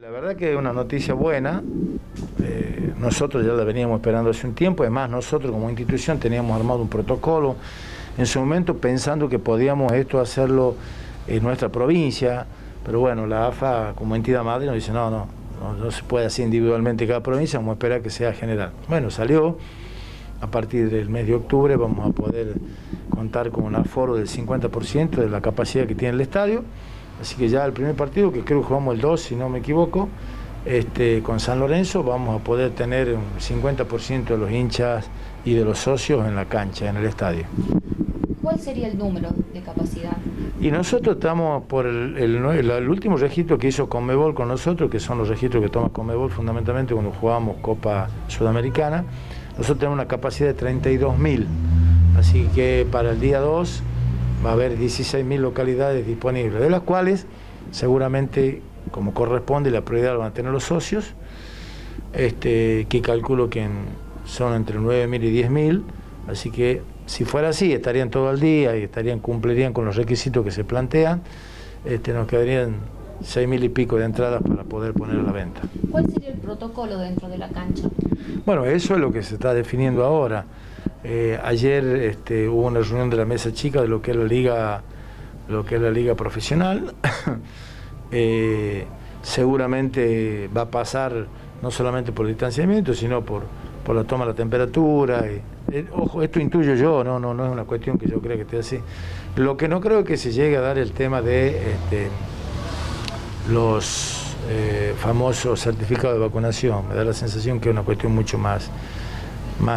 La verdad que es una noticia buena, nosotros ya la veníamos esperando hace un tiempo, además nosotros como institución teníamos armado un protocolo en su momento pensando que podíamos esto hacerlo en nuestra provincia, pero bueno, la AFA como entidad madre nos dice no se puede hacer individualmente cada provincia, vamos a esperar que sea general. Bueno, salió, a partir del mes de octubre vamos a poder contar con un aforo del 50% de la capacidad que tiene el estadio. Así que ya el primer partido, que creo que jugamos el 2, si no me equivoco, con San Lorenzo, vamos a poder tener un 50% de los hinchas y de los socios en la cancha, en el estadio. ¿Cuál sería el número de capacidad? Y nosotros estamos por el último registro que hizo Conmebol con nosotros, que son los registros que toma Conmebol fundamentalmente cuando jugamos Copa Sudamericana. Nosotros tenemos una capacidad de 32.000, así que para el día 2... va a haber 16.000 localidades disponibles, de las cuales seguramente, como corresponde, la prioridad la van a tener los socios, que calculo que son entre 9.000 y 10.000, así que si fuera así estarían todo el día y cumplirían con los requisitos que se plantean, nos quedarían 6.000 y pico de entradas para poder poner a la venta. ¿Cuál sería el protocolo dentro de la cancha? Bueno, eso es lo que se está definiendo ahora. Ayer hubo una reunión de la mesa chica de lo que es la liga, profesional. Seguramente va a pasar no solamente por el distanciamiento, sino por la toma de la temperatura. Ojo, esto intuyo yo, no es una cuestión que yo crea que esté así. Lo que no creo es que se llegue a dar el tema de los famosos certificados de vacunación. Me da la sensación que es una cuestión mucho más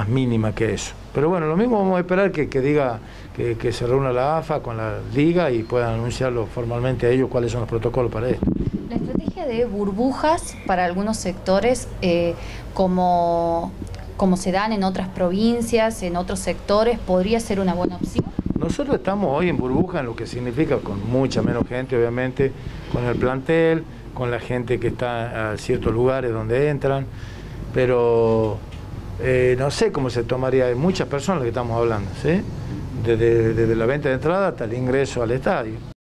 mínima que eso. Pero bueno, lo mismo vamos a esperar que diga que se reúna la AFA con la Liga y puedan anunciarlo formalmente a ellos cuáles son los protocolos para esto. La estrategia de burbujas para algunos sectores, como se dan en otras provincias, en otros sectores, ¿podría ser una buena opción? Nosotros estamos hoy en burbuja, en lo que significa con mucha menos gente, obviamente, con el plantel, con la gente que está a ciertos lugares donde entran, pero no sé cómo se tomaría, hay muchas personas que estamos hablando, ¿sí? Desde la venta de entrada hasta el ingreso al estadio.